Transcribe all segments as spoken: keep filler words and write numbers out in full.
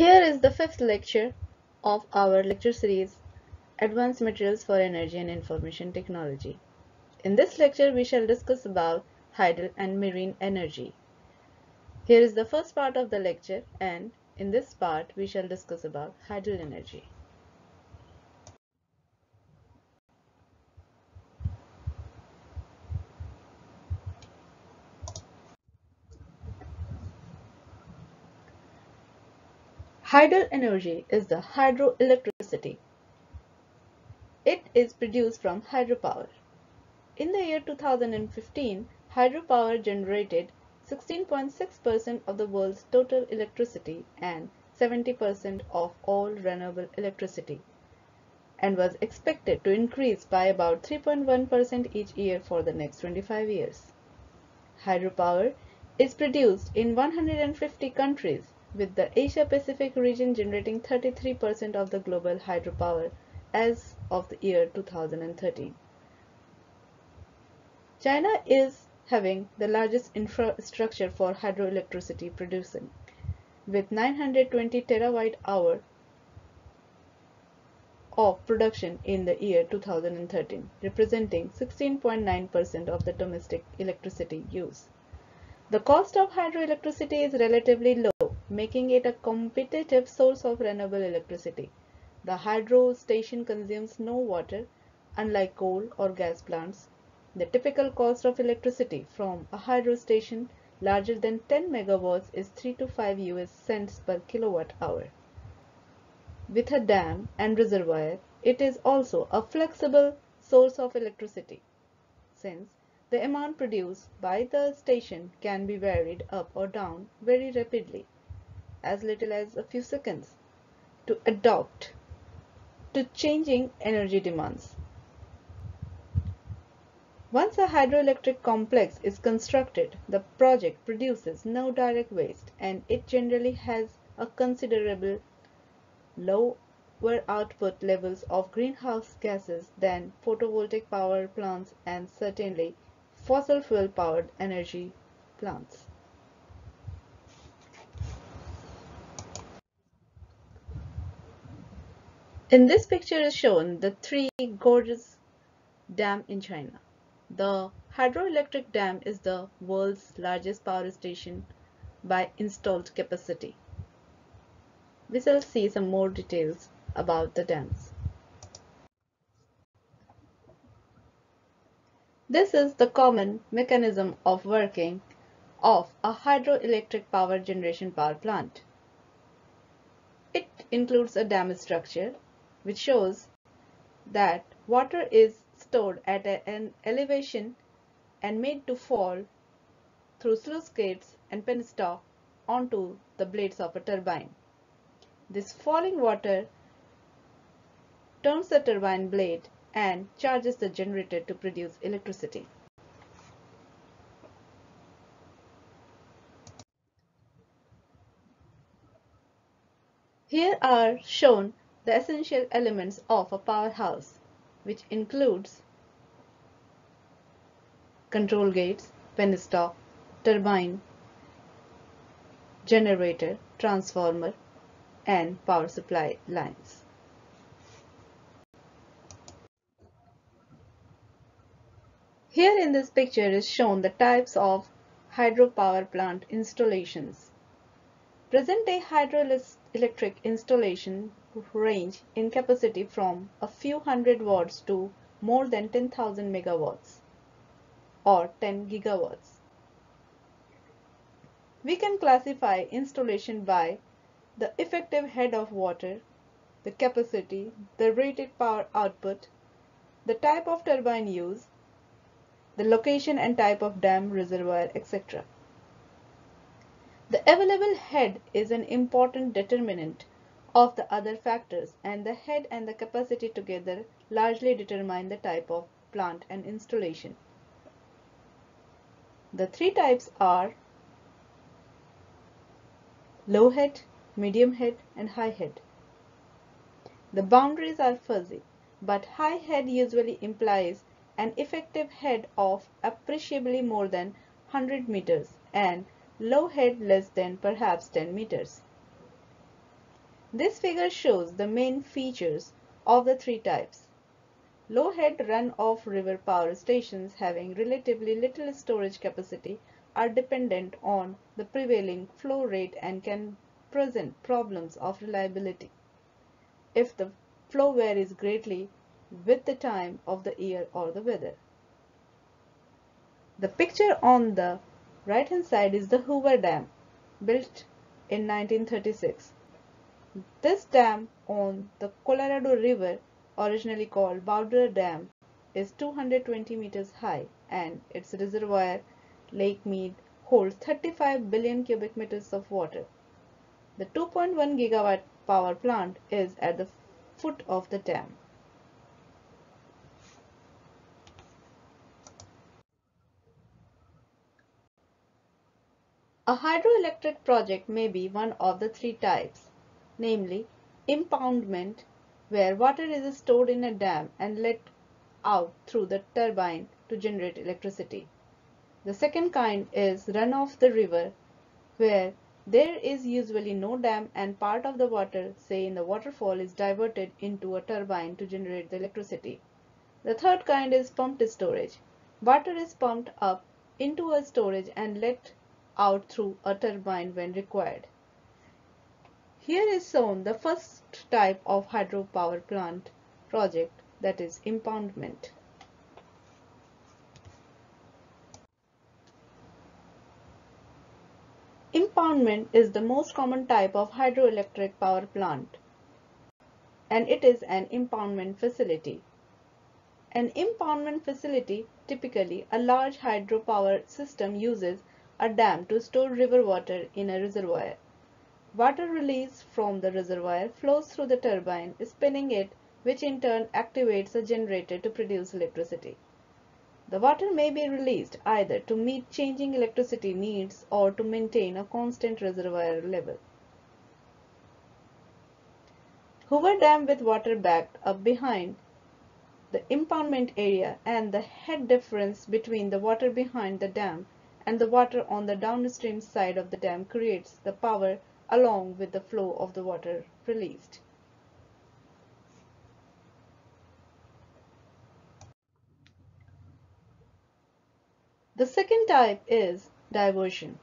Here is the fifth lecture of our lecture series, Advanced Materials for Energy and Information Technology. In this lecture, we shall discuss about Hydel and marine energy. Here is the first part of the lecture, and in this part, we shall discuss about Hydel energy. Hydel energy is the hydroelectricity. It is produced from hydropower. In the year two thousand fifteen, hydropower generated sixteen point six percent of the world's total electricity and seventy percent of all renewable electricity, and was expected to increase by about three point one percent each year for the next twenty-five years. Hydropower is produced in one hundred fifty countries, with the Asia-Pacific region generating thirty-three percent of the global hydropower as of the year two thousand thirteen. China is having the largest infrastructure for hydroelectricity producing, with nine hundred twenty terawatt hours of production in the year two thousand thirteen, representing sixteen point nine percent of the domestic electricity use. The cost of hydroelectricity is relatively low, making it a competitive source of renewable electricity. The hydro station consumes no water, unlike coal or gas plants. The typical cost of electricity from a hydro station larger than ten megawatts is three to five U S cents per kilowatt hour. With a dam and reservoir, it is also a flexible source of electricity, since the amount produced by the station can be varied up or down very rapidly, as little as a few seconds, to adapt to changing energy demands. Once a hydroelectric complex is constructed, the project produces no direct waste, and it generally has a considerable lower output levels of greenhouse gases than photovoltaic power plants and certainly fossil fuel powered energy plants. In this picture is shown the Three Gorges Dam in China. The hydroelectric dam is the world's largest power station by installed capacity. We shall see some more details about the dams. This is the common mechanism of working of a hydroelectric power generation power plant. It includes a dam structure, which shows that water is stored at an elevation and made to fall through sluice gates and penstocks onto the blades of a turbine. This falling water turns the turbine blade and charges the generator to produce electricity. Here are shown the essential elements of a powerhouse, which includes control gates, penstock, turbine, generator, transformer, and power supply lines. Here in this picture is shown the types of hydropower plant installations. Present-day hydroelectric installation range in capacity from a few hundred watts to more than ten thousand megawatts or ten gigawatts. We can classify installation by the effective head of water, the capacity, the rated power output, the type of turbine used, the location and type of dam, reservoir, et cetera. The available head is an important determinant of the other factors, and the head and the capacity together largely determine the type of plant and installation. The three types are low head, medium head, and high head. The boundaries are fuzzy, but high head usually implies an effective head of appreciably more than one hundred meters and low head less than perhaps ten meters. This figure shows the main features of the three types. Low head runoff river power stations having relatively little storage capacity are dependent on the prevailing flow rate and can present problems of reliability if the flow varies greatly with the time of the year or the weather. The picture on the right hand side is the Hoover Dam, built in nineteen thirty-six. This dam on the Colorado River, originally called Boulder Dam, is two hundred twenty meters high, and its reservoir, Lake Mead, holds thirty-five billion cubic meters of water. The two point one gigawatt power plant is at the foot of the dam. A hydroelectric project may be one of the three types, namely impoundment, where water is stored in a dam and let out through the turbine to generate electricity. The second kind is runoff the river, where there is usually no dam and part of the water, say in the waterfall, is diverted into a turbine to generate the electricity. The third kind is pumped storage. Water is pumped up into a storage and let out through a turbine when required. Here is shown the first type of hydropower plant project, that is impoundment. Impoundment is the most common type of hydroelectric power plant, and it is an impoundment facility. An impoundment facility, typically a large hydropower system, uses a dam to store river water in a reservoir. Water released from the reservoir flows through the turbine, spinning it, which in turn activates a generator to produce electricity. The water may be released either to meet changing electricity needs or to maintain a constant reservoir level. Hoover Dam with water backed up behind the impoundment area and the head difference between the water behind the dam and the water on the downstream side of the dam creates the power along with the flow of the water released. The second type is diversion.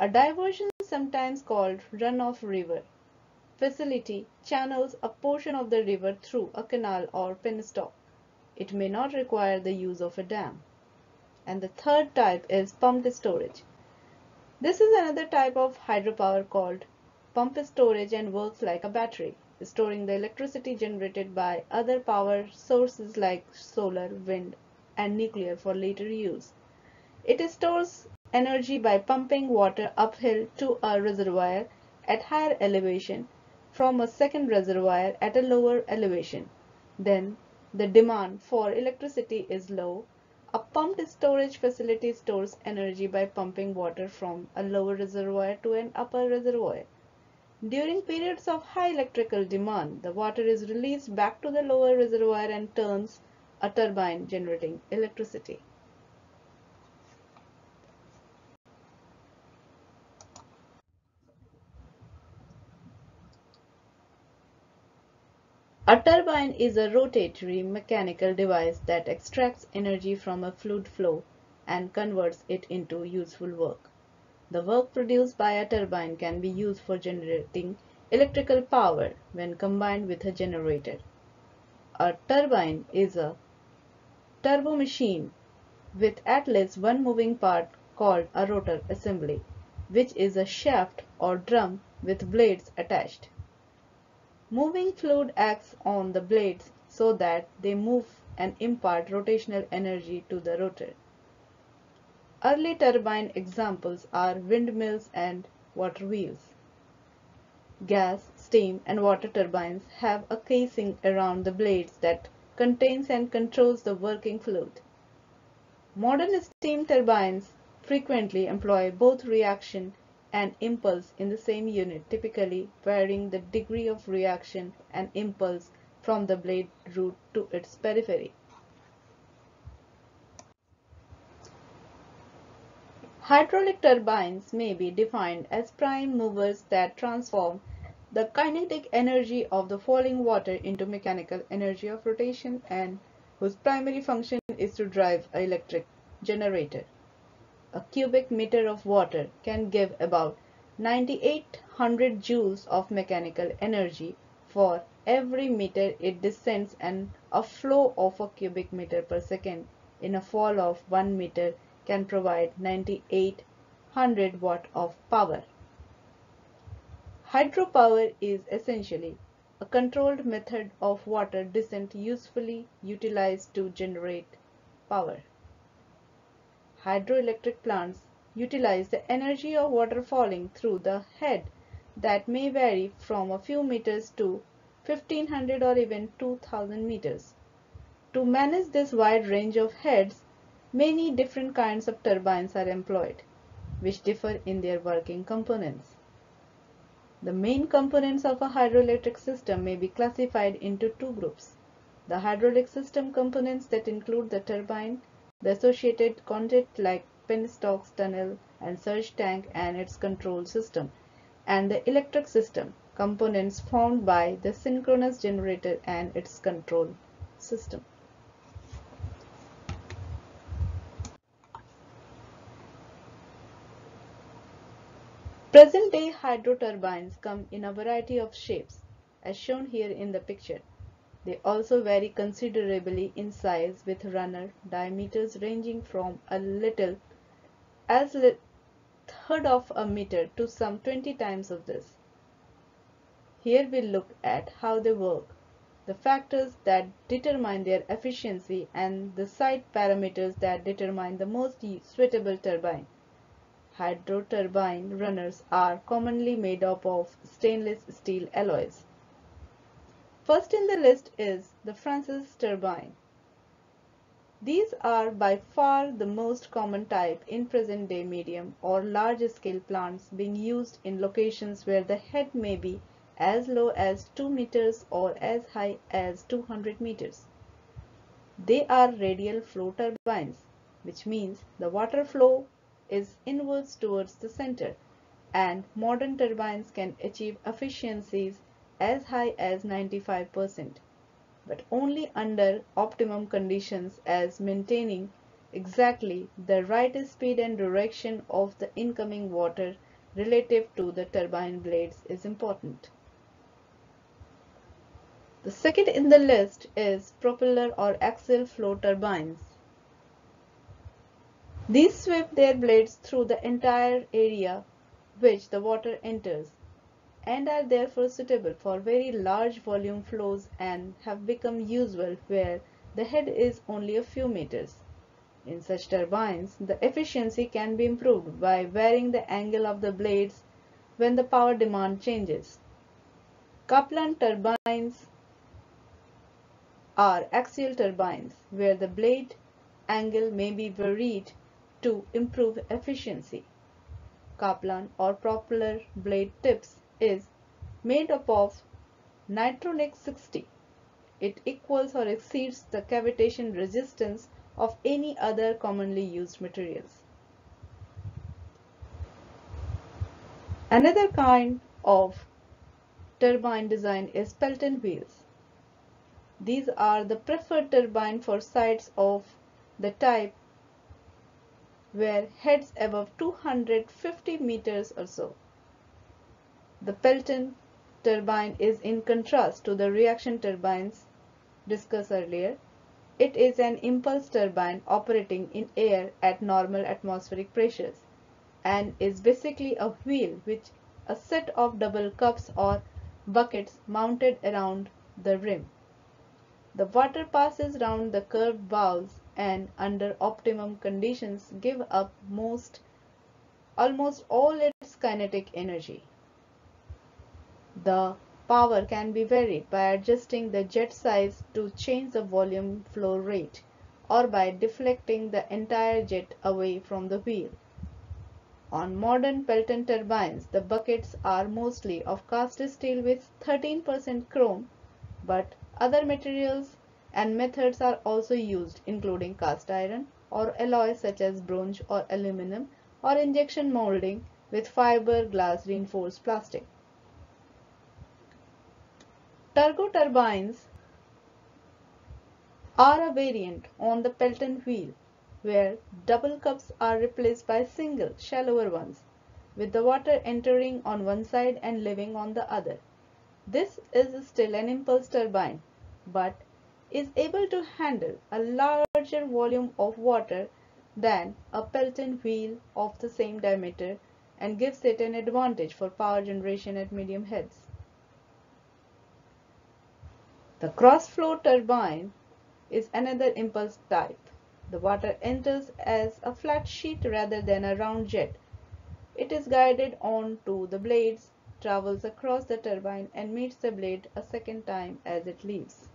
A diversion, sometimes called runoff river, facility channels a portion of the river through a canal or penstock. It may not require the use of a dam. And the third type is pumped storage. This is another type of hydropower called pumped storage and works like a battery, storing the electricity generated by other power sources like solar, wind, and nuclear for later use. It stores energy by pumping water uphill to a reservoir at higher elevation from a second reservoir at a lower elevation. Then the demand for electricity is low. A pumped storage facility stores energy by pumping water from a lower reservoir to an upper reservoir. During periods of high electrical demand, the water is released back to the lower reservoir and turns a turbine, generating electricity. A turbine is a rotatory mechanical device that extracts energy from a fluid flow and converts it into useful work. The work produced by a turbine can be used for generating electrical power when combined with a generator. A turbine is a turbo machine with at least one moving part called a rotor assembly, which is a shaft or drum with blades attached. Moving fluid acts on the blades so that they move and impart rotational energy to the rotor. Early turbine examples are windmills and water wheels. Gas, steam, and water turbines have a casing around the blades that contains and controls the working fluid. Modern steam turbines frequently employ both reaction and impulse in the same unit, typically varying the degree of reaction and impulse from the blade root to its periphery. Hydraulic turbines may be defined as prime movers that transform the kinetic energy of the falling water into mechanical energy of rotation, and whose primary function is to drive an electric generator. A cubic meter of water can give about nine thousand eight hundred joules of mechanical energy for every meter it descends, and a flow of a cubic meter per second in a fall of one meter can provide nine thousand eight hundred watt of power. Hydropower is essentially a controlled method of water descent usefully utilized to generate power. Hydroelectric plants utilize the energy of water falling through the head that may vary from a few meters to fifteen hundred or even two thousand meters. To manage this wide range of heads, many different kinds of turbines are employed, which differ in their working components. The main components of a hydroelectric system may be classified into two groups: the hydraulic system components that include the turbine, the associated content like penstocks, tunnel, and surge tank and its control system, and the electric system components formed by the synchronous generator and its control system. Present-day hydro turbines come in a variety of shapes, as shown here in the picture. They also vary considerably in size, with runner diameters ranging from a little as a third of a meter to some twenty times of this. Here we look at how they work, the factors that determine their efficiency, and the site parameters that determine the most suitable turbine. Hydro turbine runners are commonly made up of stainless steel alloys. First in the list is the Francis turbine. These are by far the most common type in present-day medium or large-scale plants, being used in locations where the head may be as low as two meters or as high as two hundred meters. They are radial flow turbines, which means the water flow is inwards towards the center, and modern turbines can achieve efficiencies as high as ninety-five percent, but only under optimum conditions, as maintaining exactly the right speed and direction of the incoming water relative to the turbine blades is important. The second in the list is propeller or axial flow turbines. These sweep their blades through the entire area which the water enters, and are therefore suitable for very large volume flows, and have become usual where the head is only a few meters. In such turbines, the efficiency can be improved by varying the angle of the blades when the power demand changes. Kaplan turbines are axial turbines where the blade angle may be varied to improve efficiency. Kaplan or propeller blade tips is made up of nitronic sixty. It equals or exceeds the cavitation resistance of any other commonly used materials. Another kind of turbine design is Pelton wheels. These are the preferred turbine for sites of the type where heads above two hundred fifty meters or so. The Pelton turbine is in contrast to the reaction turbines discussed earlier. It is an impulse turbine operating in air at normal atmospheric pressures, and is basically a wheel with a set of double cups or buckets mounted around the rim. The water passes round the curved valves, and under optimum conditions give up most almost all its kinetic energy. The power can be varied by adjusting the jet size to change the volume flow rate, or by deflecting the entire jet away from the wheel. On modern Pelton turbines, the buckets are mostly of cast steel with thirteen percent chrome, but other materials and methods are also used, including cast iron or alloys such as bronze or aluminum, or injection molding with fiber glass reinforced plastic. Turgo turbines are a variant on the Pelton wheel, where double cups are replaced by single, shallower ones, with the water entering on one side and leaving on the other. This is still an impulse turbine, but is able to handle a larger volume of water than a Pelton wheel of the same diameter and gives it an advantage for power generation at medium heads. The cross-flow turbine is another impulse type. The water enters as a flat sheet rather than a round jet. It is guided on to the blades, travels across the turbine, and meets the blade a second time as it leaves.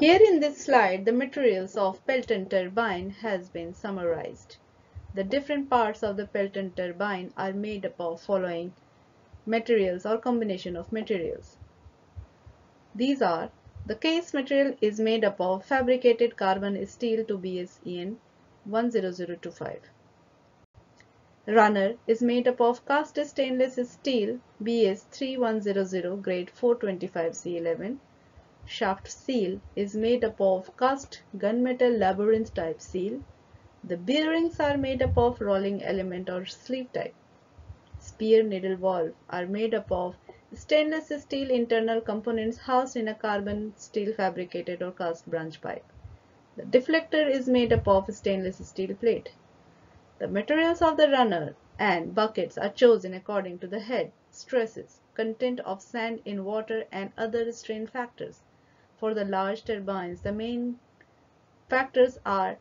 Here in this slide, the materials of Pelton turbine has been summarized. The different parts of the Pelton turbine are made up of following materials or combination of materials. These are: the case material is made up of fabricated carbon steel to B S E N one zero zero two five. Runner is made up of cast stainless steel B S three one zero zero grade four twenty-five C eleven. Shaft seal is made up of cast gunmetal labyrinth type seal. The bearings are made up of rolling element or sleeve type. Spear needle valve are made up of stainless steel internal components housed in a carbon steel fabricated or cast branch pipe. The deflector is made up of stainless steel plate. The materials of the runner and buckets are chosen according to the head, stresses, content of sand in water, and other strain factors. For the large turbines, the main factors are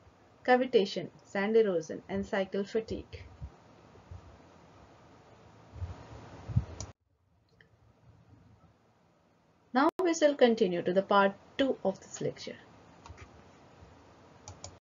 cavitation, sand erosion, and cycle fatigue. Now we shall continue to the part two of this lecture.